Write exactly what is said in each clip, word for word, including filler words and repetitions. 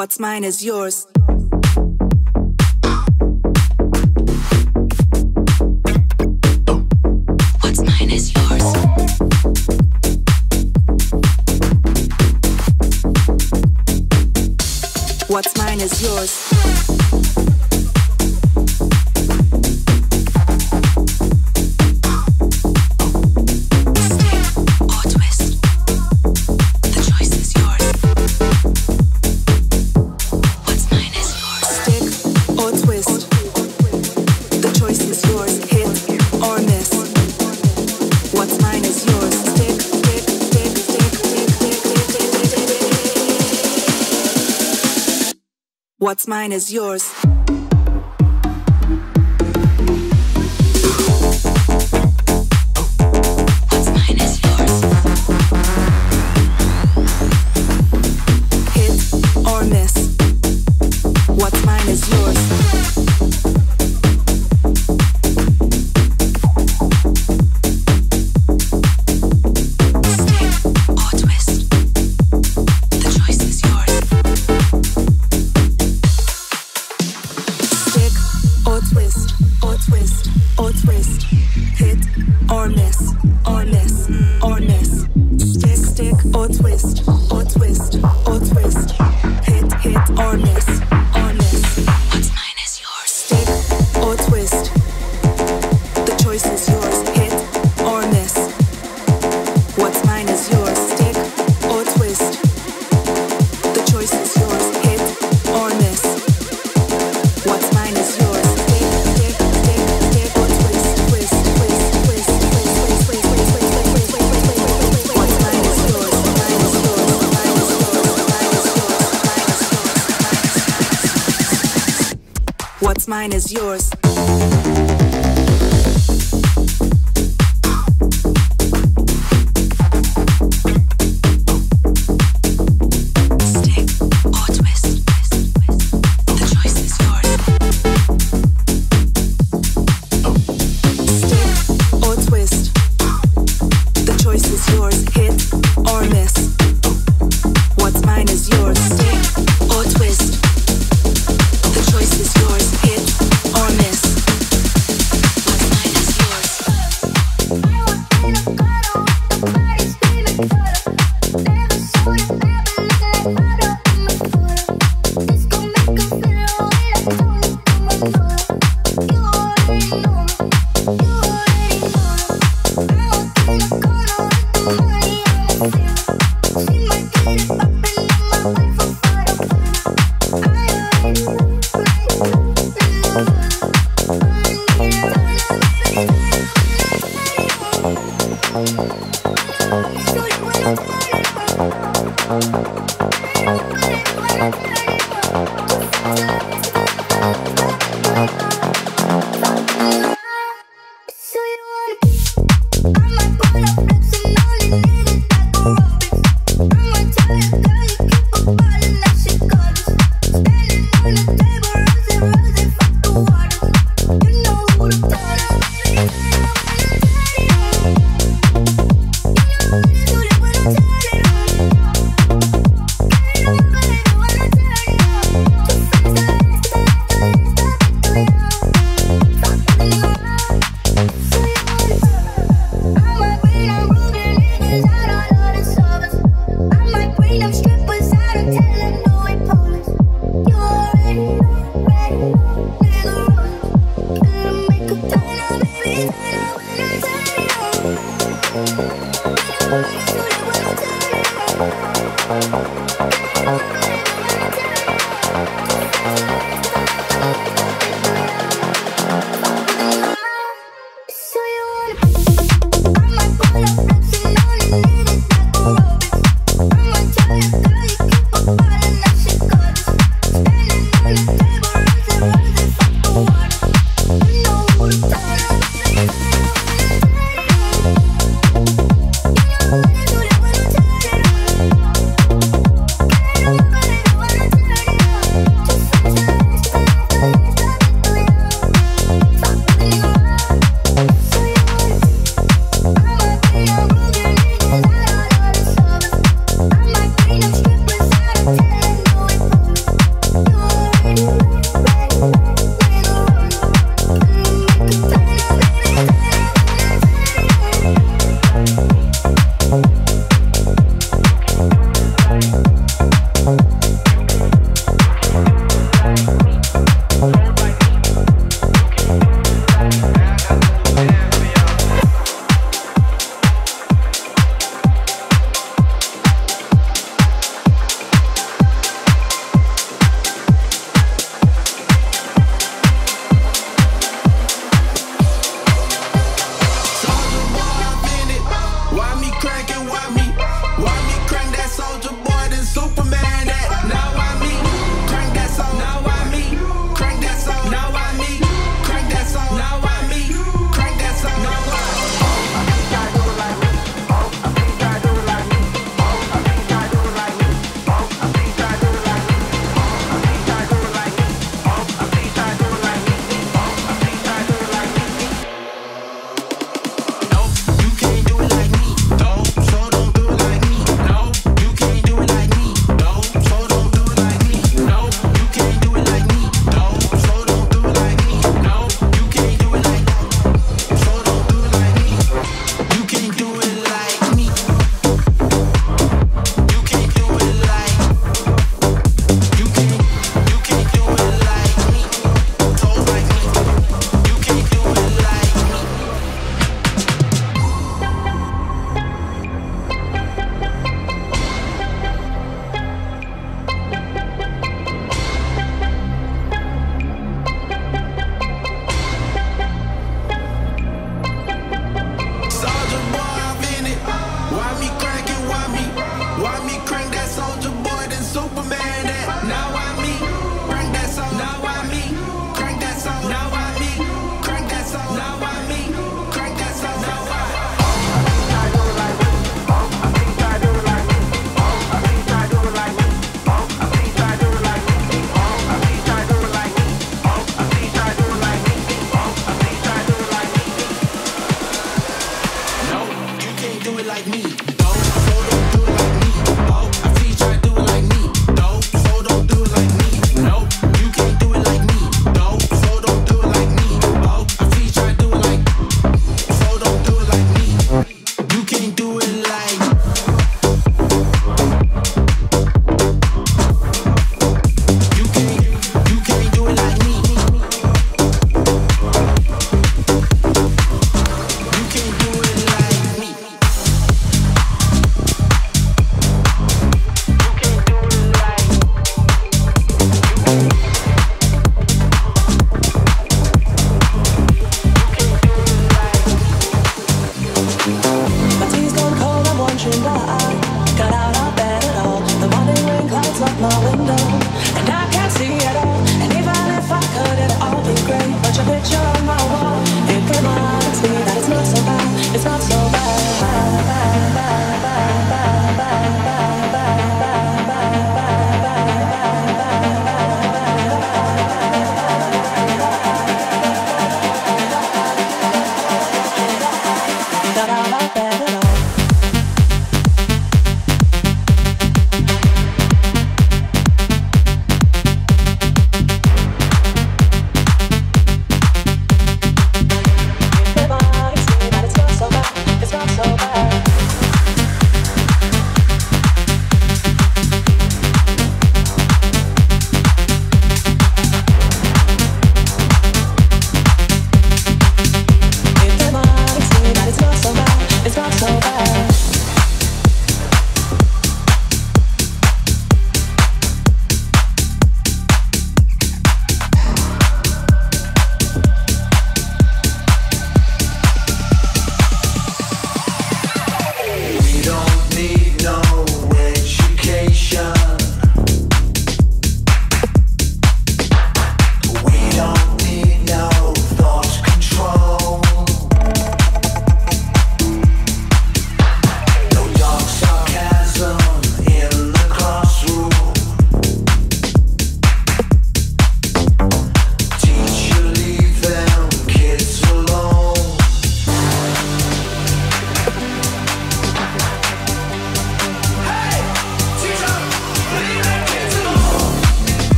What's mine is yours. What's mine is yours. What's mine is yours. What's mine is yours. Hit or twist, or twist. Hit, hit, or miss, or miss. What's mine is yours. Stick or twist. The choice is yours. Hit or miss. What's mine is yours. Stick or twist. The choice is yours. Hit or miss. What's mine is yours. Stick, stick, stick, stick or twist, twist, twist, twist, twist, twist, twist, twist, twist. What's mine is yours. Oh,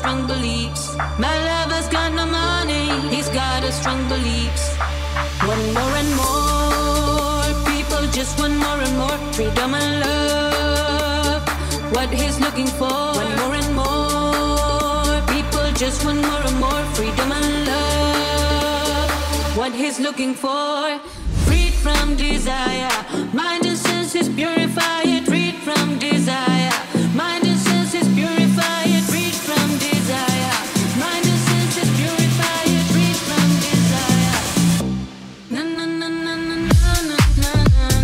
strong beliefs. My lover's got no money, he's got a strong beliefs. One more and more people, just one more and more. Freedom and love, what he's looking for. One more and more people, just one more and more. Freedom and love, what he's looking for. Freed from desire, mind and senses purify it. Freed from desire, mind and senses purify it. Freed from desire, mind and senses purify it. Freed from desire. Na na na na na na na na na na na na.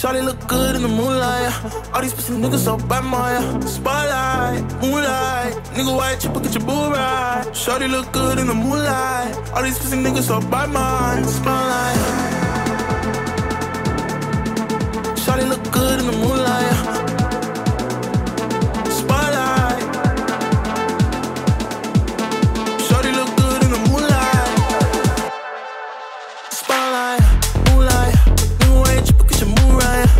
Shawty look good in the moonlight. All these pussy niggas so bad, my spotlight, moonlight. Nigga, why you get your boo right? Shawty look good in the moonlight. All these pussy niggas so bad, my spotlight. Shawty look good in the moonlight. Spotlight. Shawty look good in the moonlight. Spotlight. Shawty look good in the moonlight.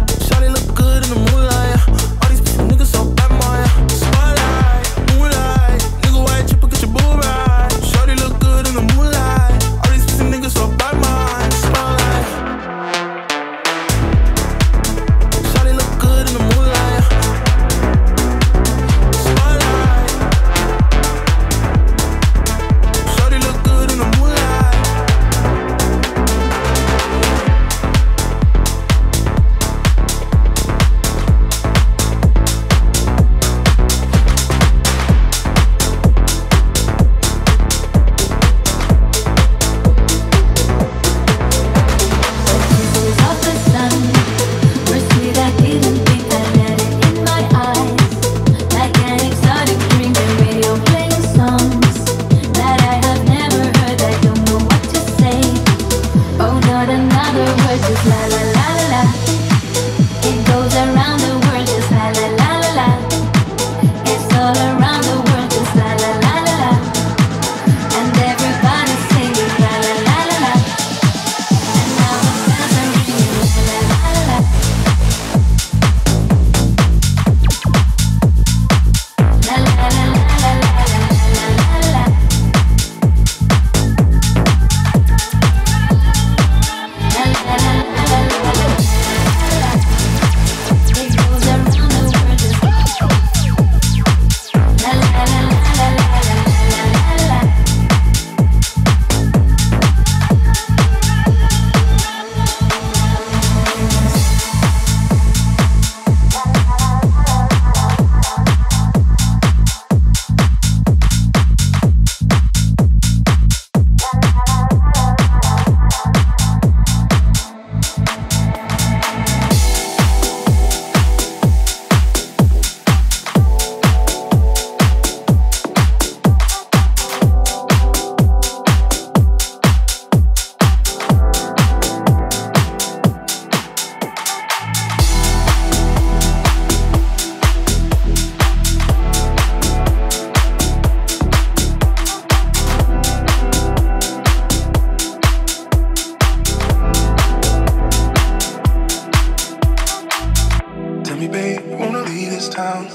this town.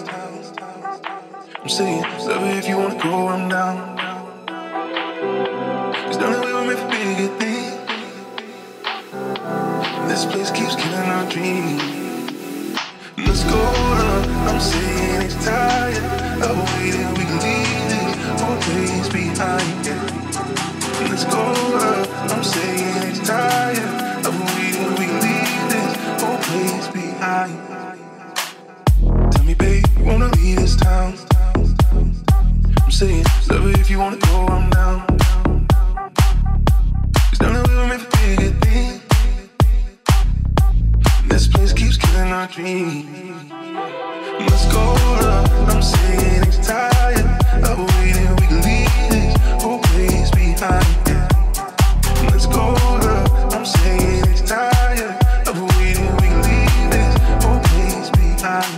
I'm singing, love it if you wanna go, I'm down. Cause down the way we're made for bigger things. This place keeps killing our dreams. Let's go up, I'm saying it's tired of a way that we can leave it always behind, yeah. Let's go up, I'm saying it's tired of a way that we can leave this whole place behind. Me, babe, you wanna leave this town? I'm saying, love it if you wanna go, I'm down. Cause down the way we're made for bigger things. This place keeps killing our dreams. Let's go up, I'm saying it's tired of a way that we can leave this whole place behind, yeah. Let's go up, I'm saying it's tired of a way that we can leave this whole place behind.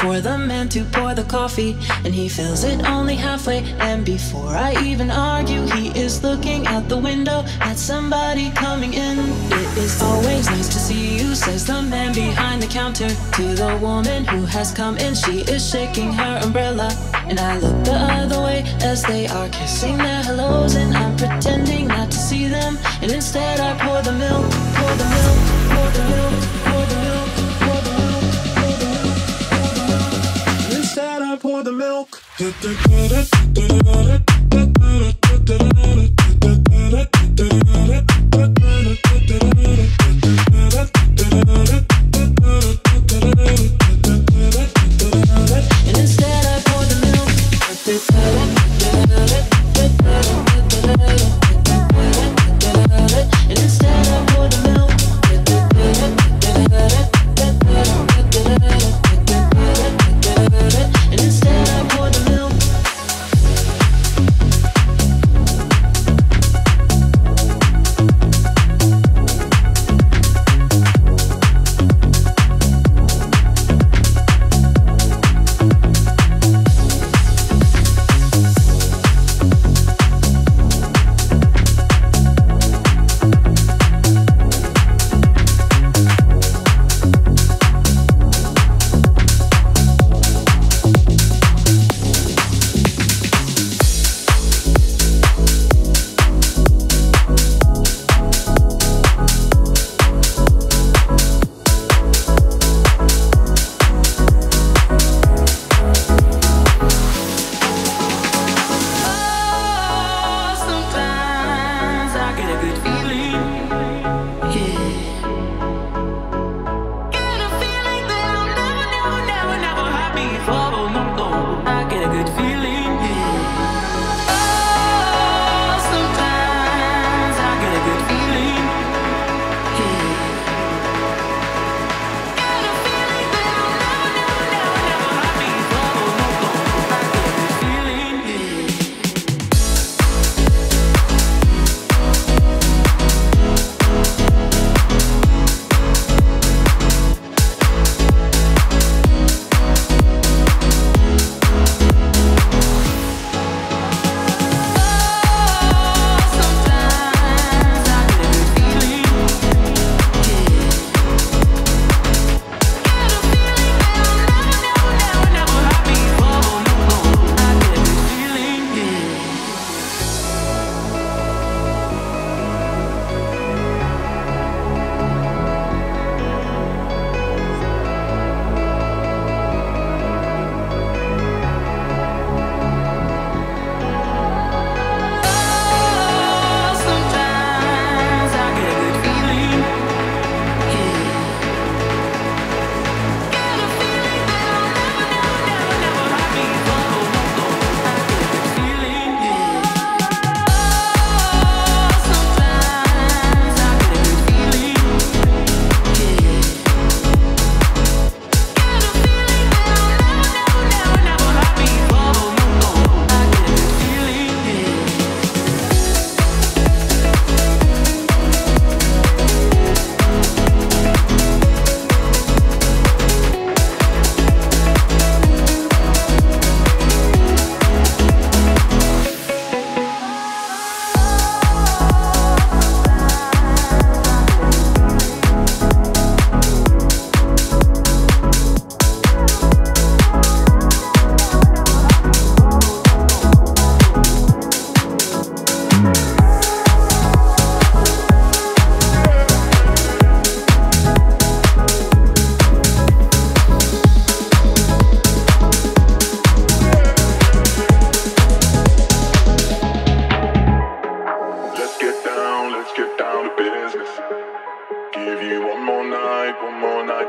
For the man to pour the coffee, and he fills it only halfway. And before I even argue, he is looking out the window at somebody coming in. It is always nice to see you, says the man behind the counter to the woman who has come in. She is shaking her umbrella, and I look the other way as they are kissing their hellos, and I'm pretending not to see them. And instead I pour the milk, pour the milk, pour the milk, pour the milk. I pour the milk. And instead I pour the milk.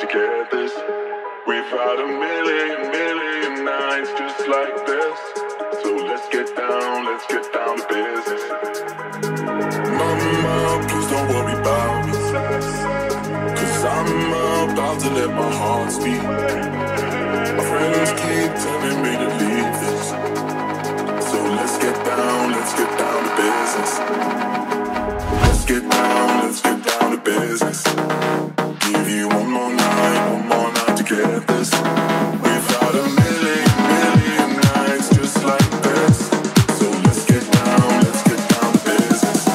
to get this. We've had a million, million nights just like this. So let's get down, let's get down to business. Mama, please don't worry about me, cause I'm about to let my heart speak. My friends keep telling me to leave this. So let's get down, let's get down to business. Let's get down, let's get down to business. Give you one more night, one more night to get this. We've had a million, million nights just like this. So let's get down, let's get down to business.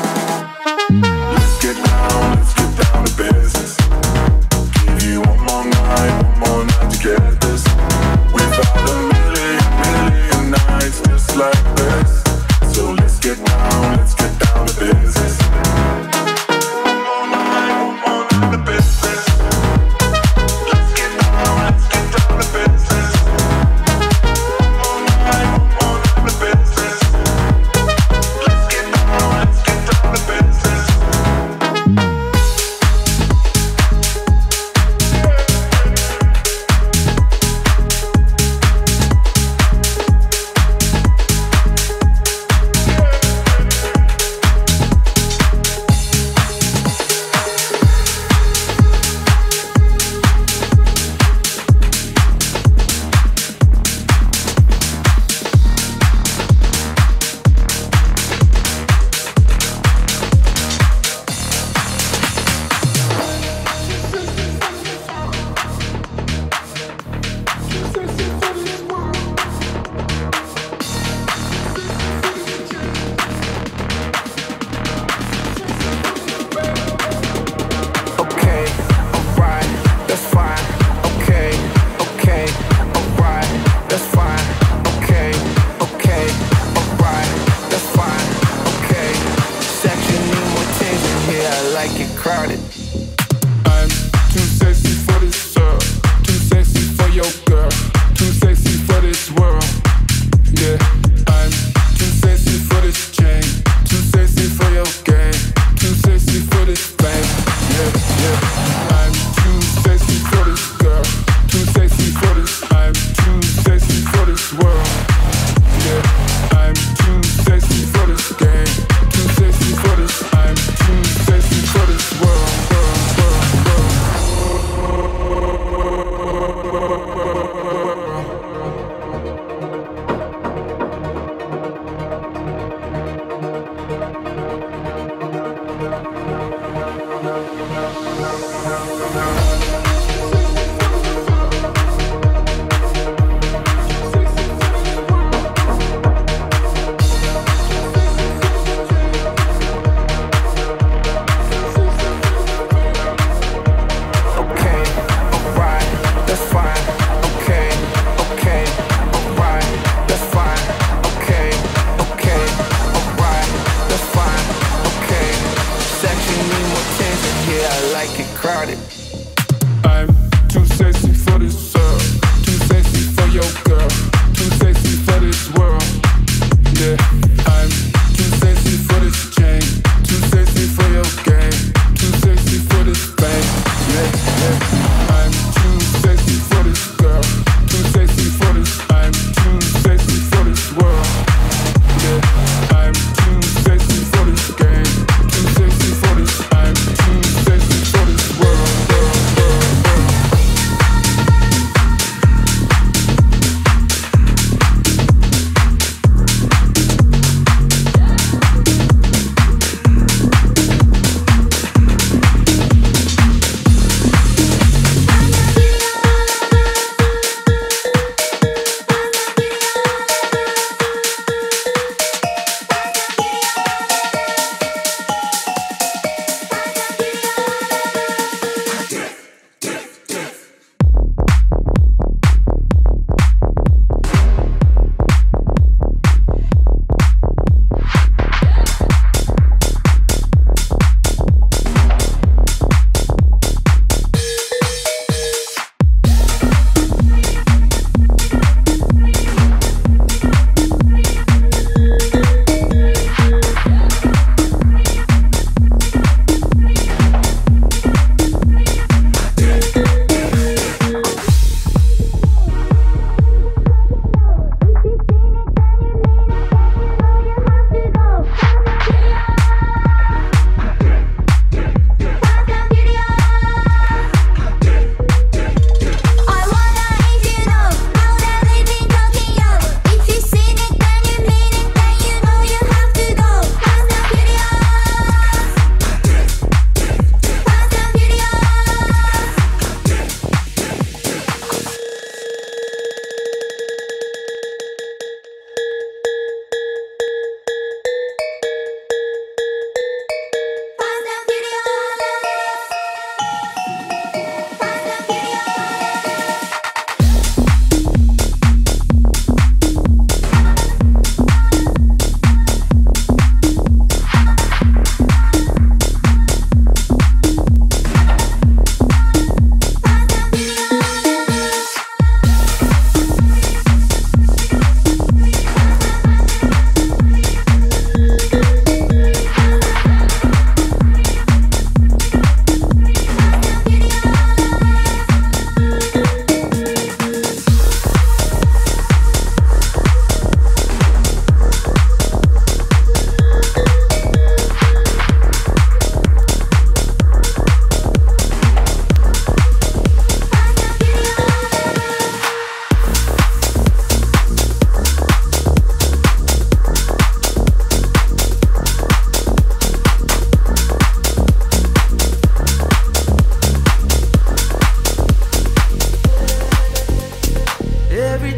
Let's get down, let's get down to business. Give you one more night, one more night to get this. We've had a million, million nights just like this. So let's get down, let's get down to business. One more night, one more night to business. Let's get down, let's get down to business.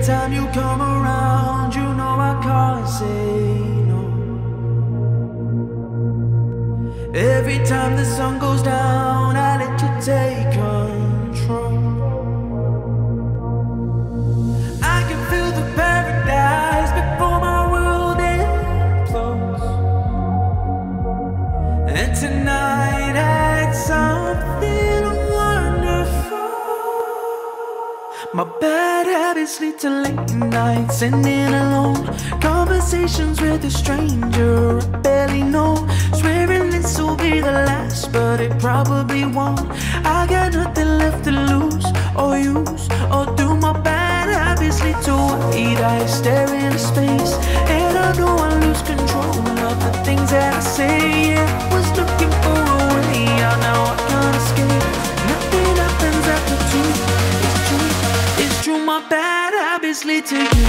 time you come around, you know I can't say no. Every time the sun goes down, I let you take control. I can feel the paradise before my world implodes. And tonight I had something wonderful. My bad habits lead to late nights and in alone conversations with a stranger I barely know. Swearing this will be the last, but it probably won't. I got nothing left to lose or use or do. My bad habits lead to wide eyes staring into space, and I know I lose control of the things that I say. Yeah, was looking for a way out, now I can't escape. Nothing happens after two. It's true, it's true. My bad habits lead to you.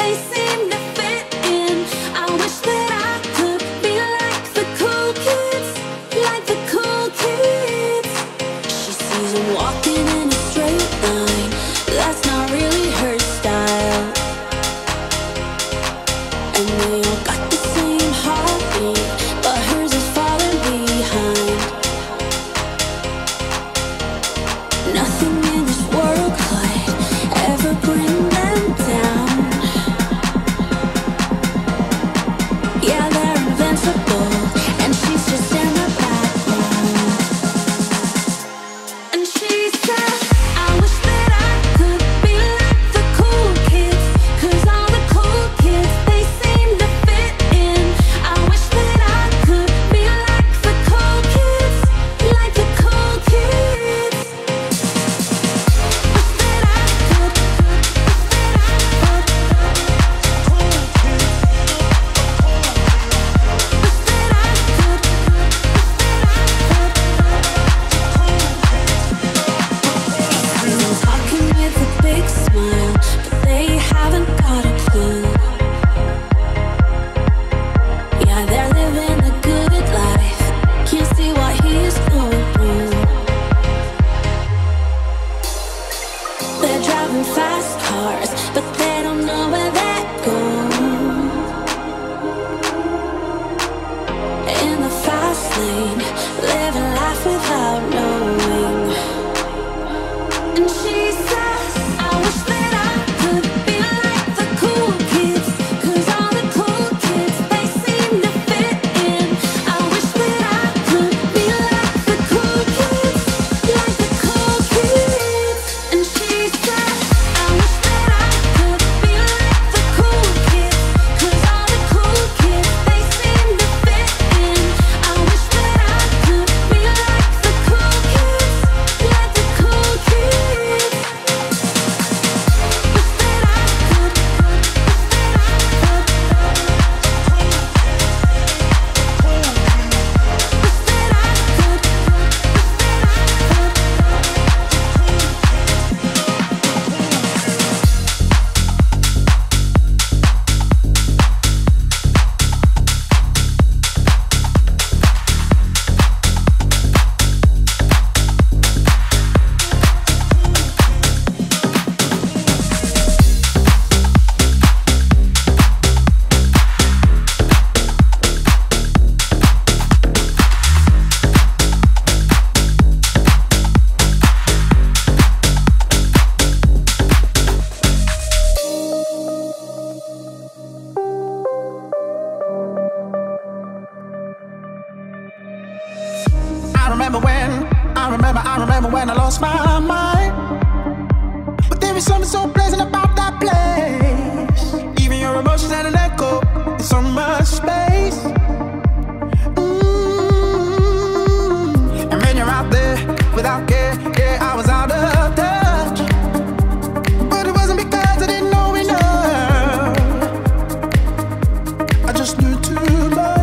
They seem to fit in. I wish that I could be like the cool remember when, I remember, I remember when I lost my mind. But there is something so pleasant about that place. Even your emotions had an echo in so much space. Mm-hmm. And when you're out there without care, yeah, I was out of touch. But it wasn't because I didn't know enough. I just knew too much.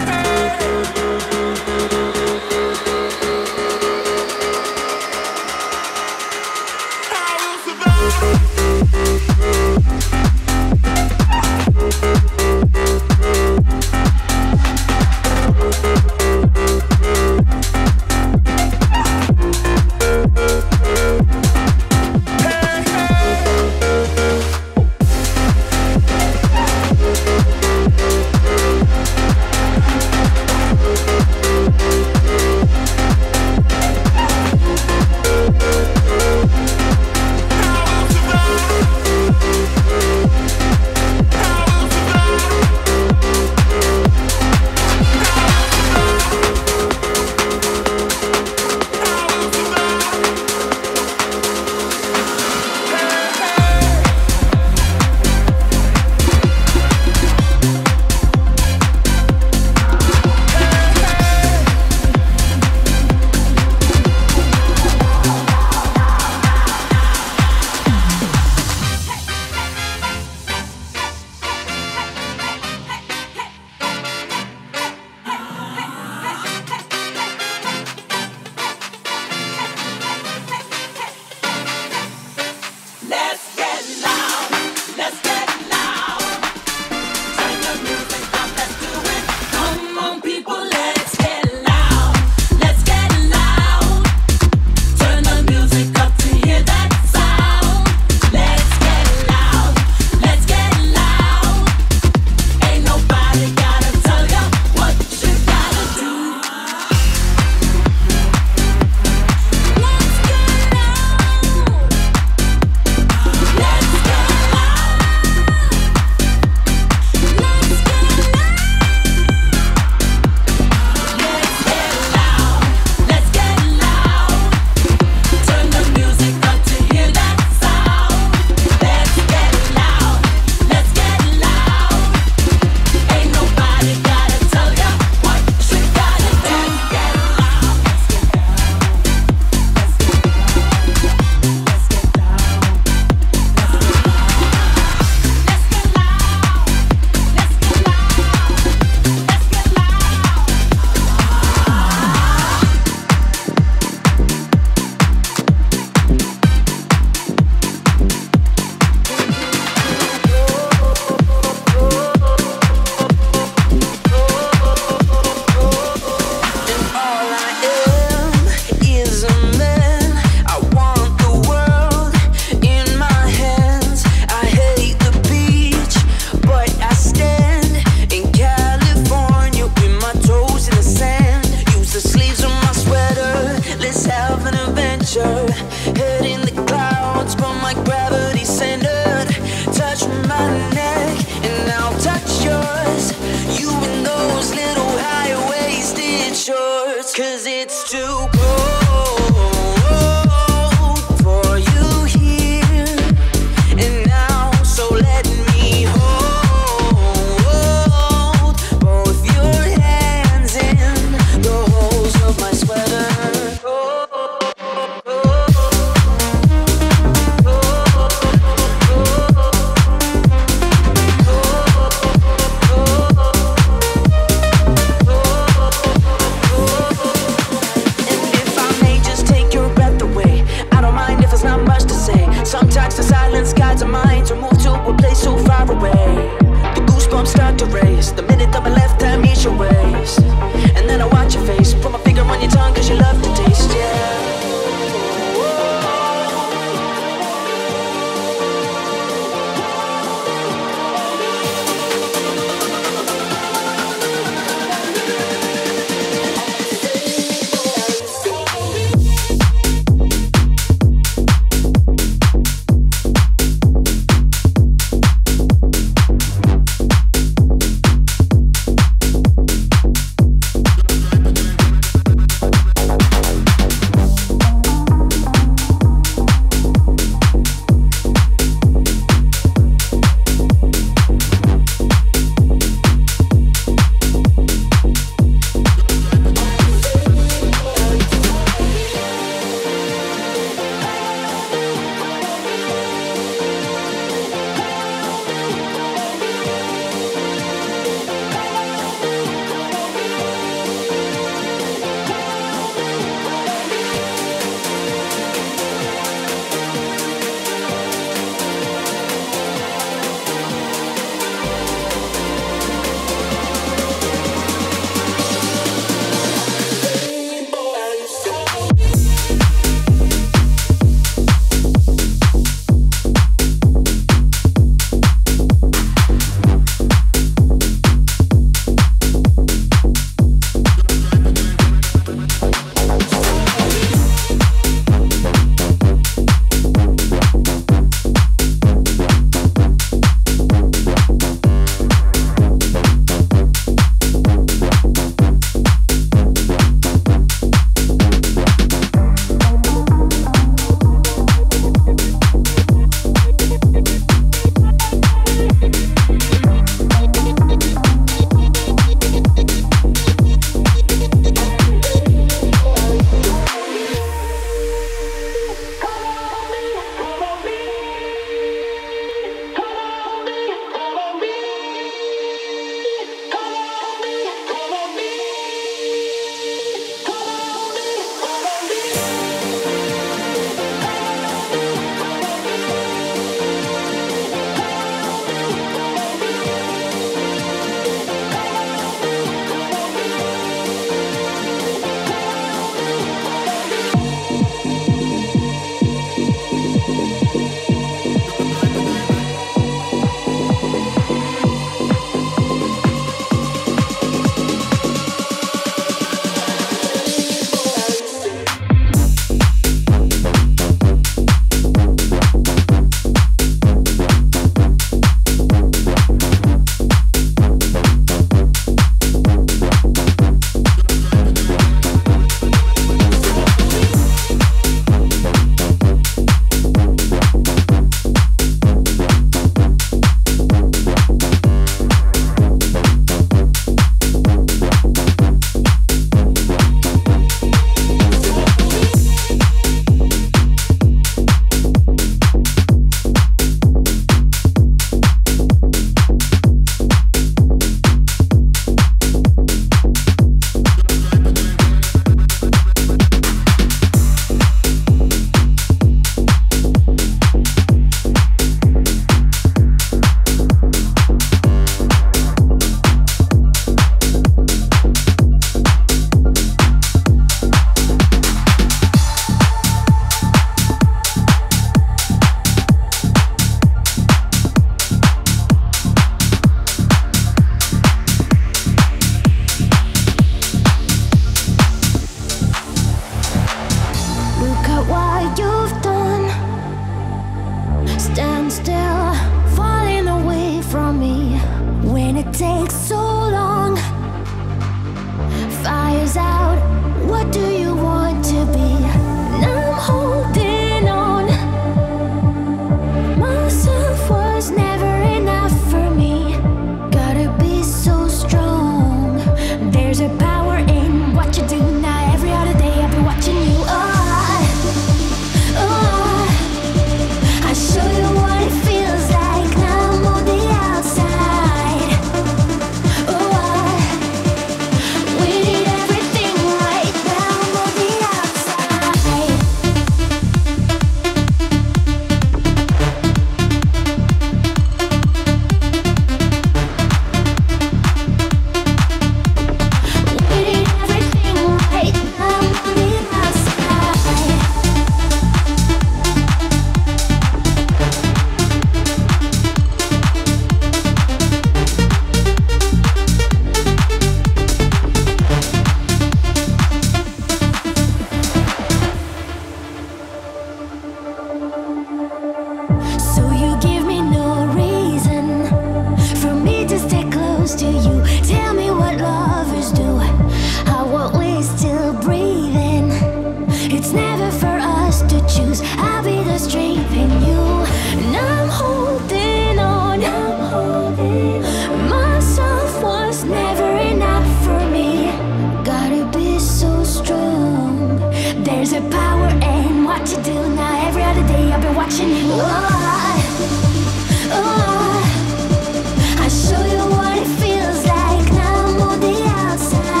watching you. Oh, oh, I'll show you what it feels like now I'm on the da da da.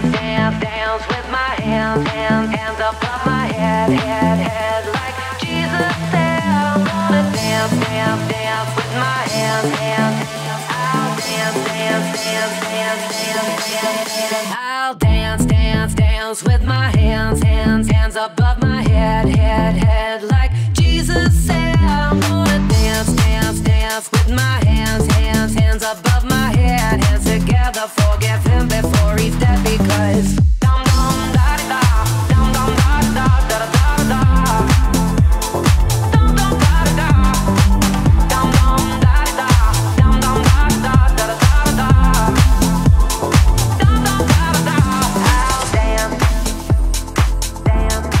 dance, dance, dance with my hands, hands, hands above my head, head, head. Like Jesus said, I wanna dance, dance, dance with my hands, hands. I'll dance, dance, dance, dance, dance, dance. I'll dance, dance, dance with my hands, hands, hands above my head, head, head. Like Jesus said, I wanna dance, dance, dance with my hands, hands, hands above my head, hands together. Forgive him before he's dead, because dum dum da da dum dum da da da da da dum dum da da dum dum da da dum dum da da da da dum dum da da. I'll dance, dance, dance, dance.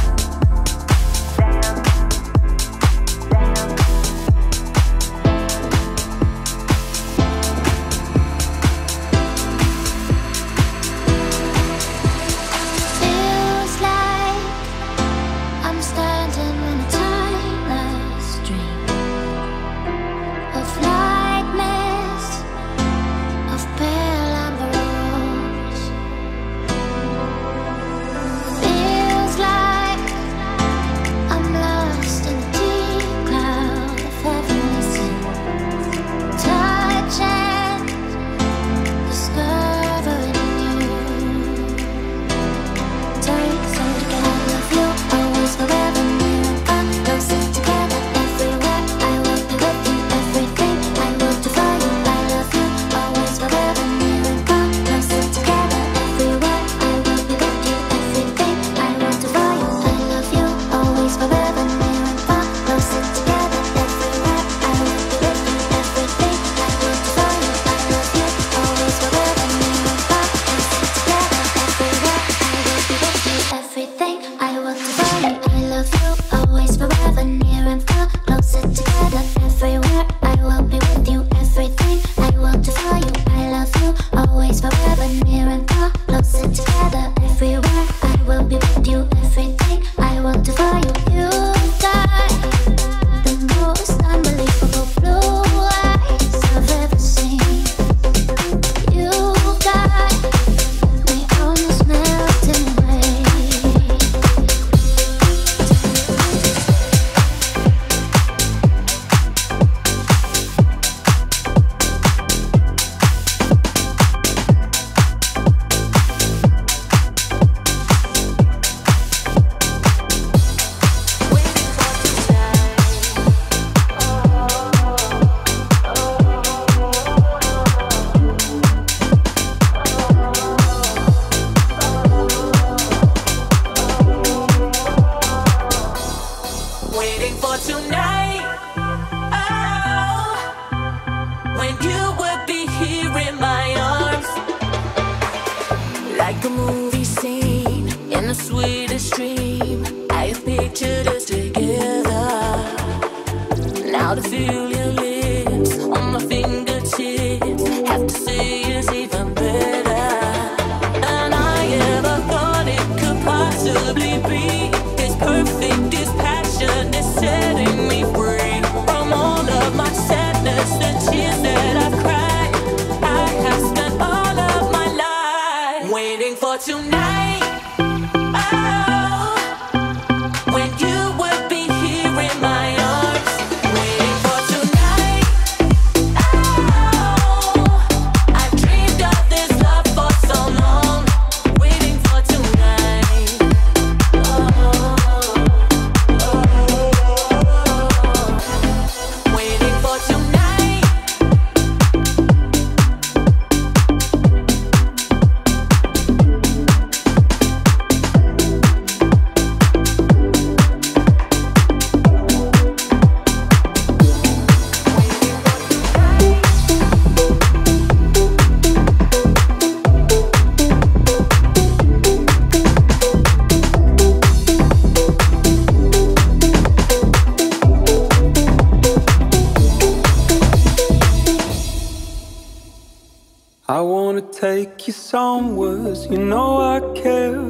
Take you somewhere, you know I care,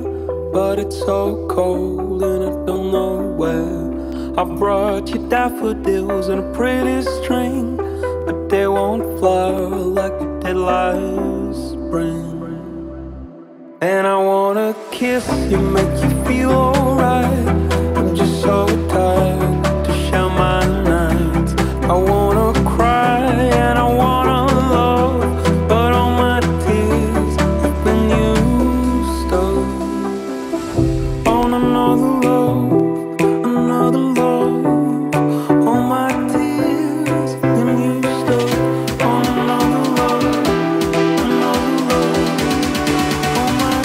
but it's so cold and I don't know where. I brought you daffodils and a pretty string, but they won't flower like they did last spring. And I kiss, you make you feel alright. I'm just so tired to share my nights. I wanna cry and I wanna love, but all my tears have been used up on another love, another love. All my tears have been used up on another love, another love. All my tears have been used up.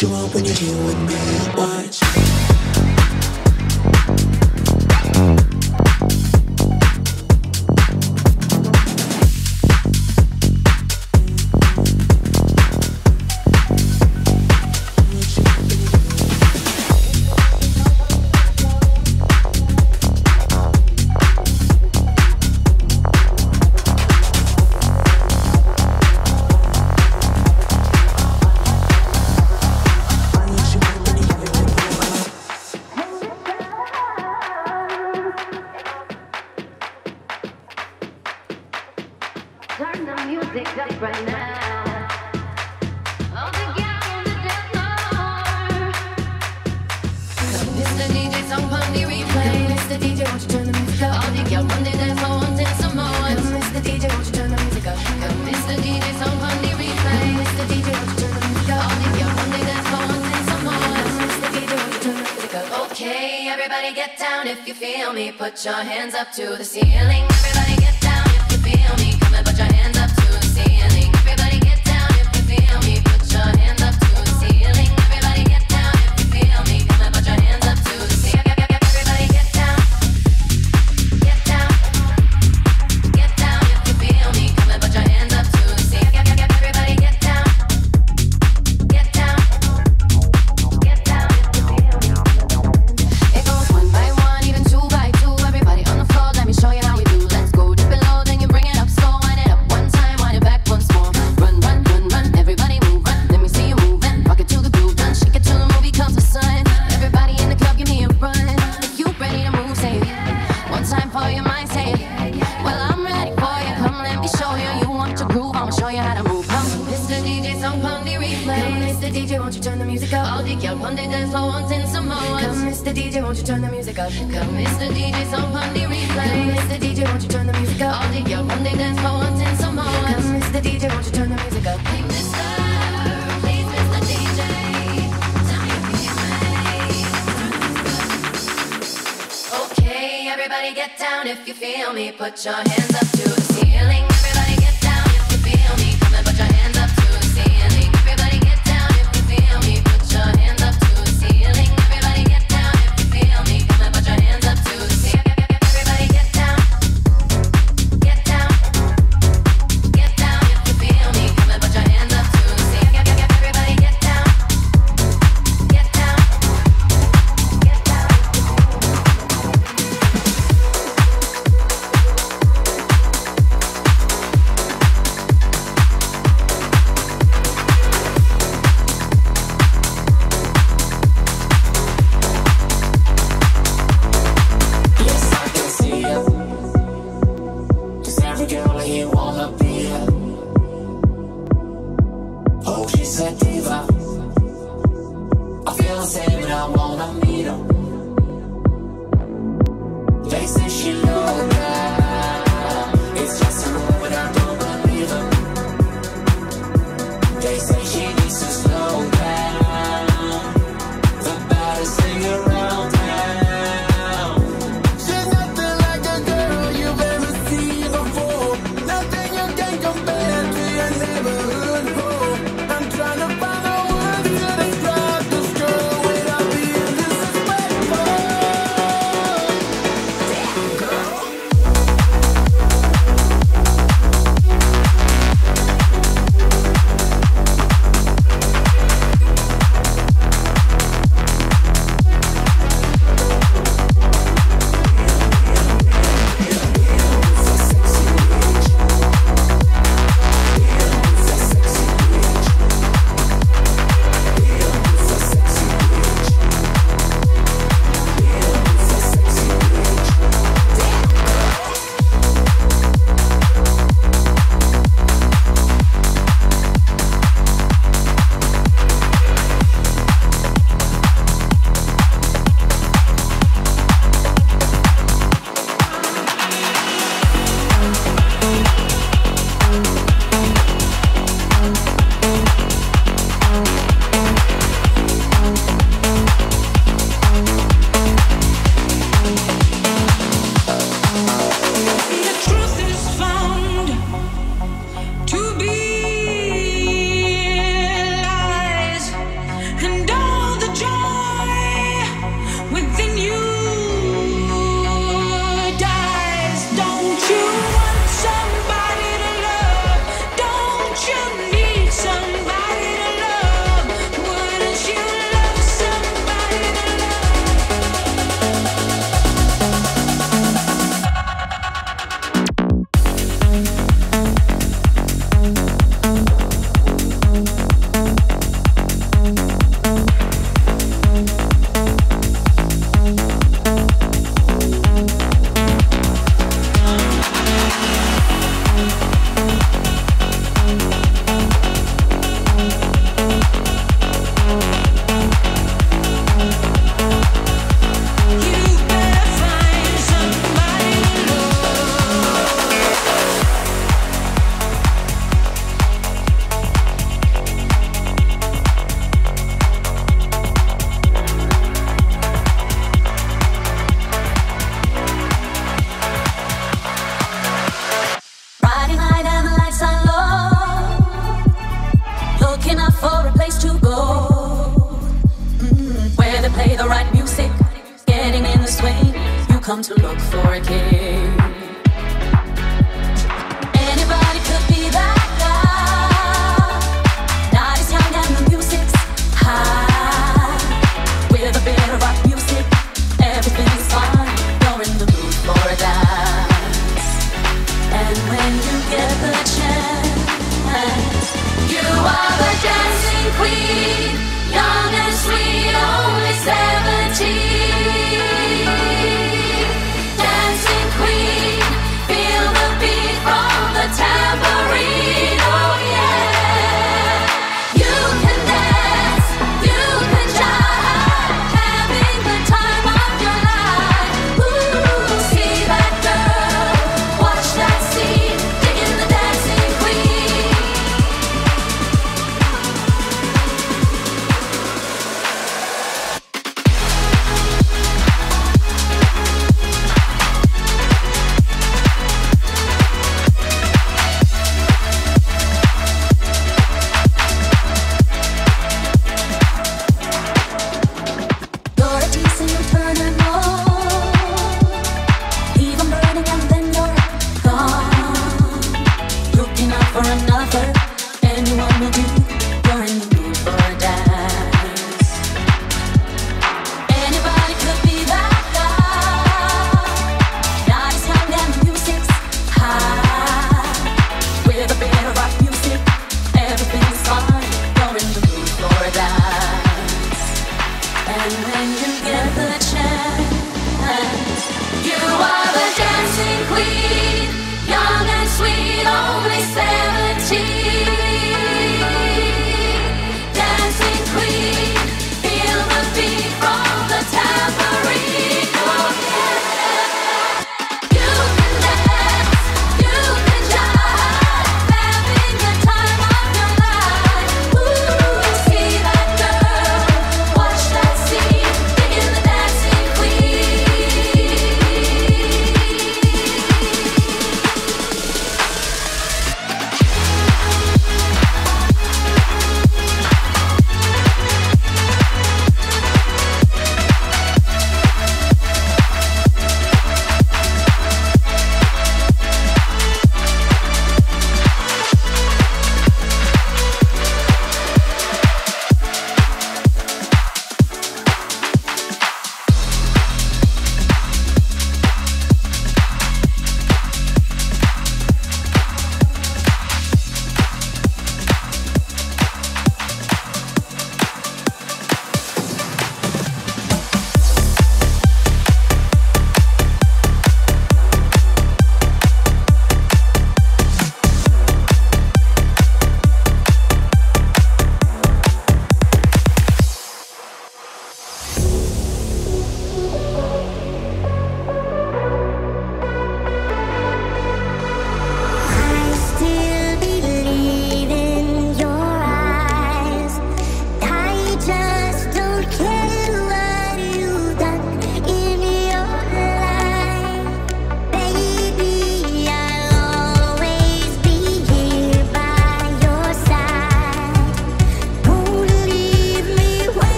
what you want when you're here with me. Watch. come to look for a king. Anybody could be that loud, not as young and the music's high. With a bit of rock music, everything's fine. You're in the mood for a dance, and when you get the chance, you are the dancing queen, young and sweet, only seventeen. Tambourine, oh yeah. You can dance, you can jive, having the time of your life. Ooh, see that girl, watch that scene, digging the dancing queen.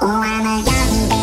Oh, I'm a young girl.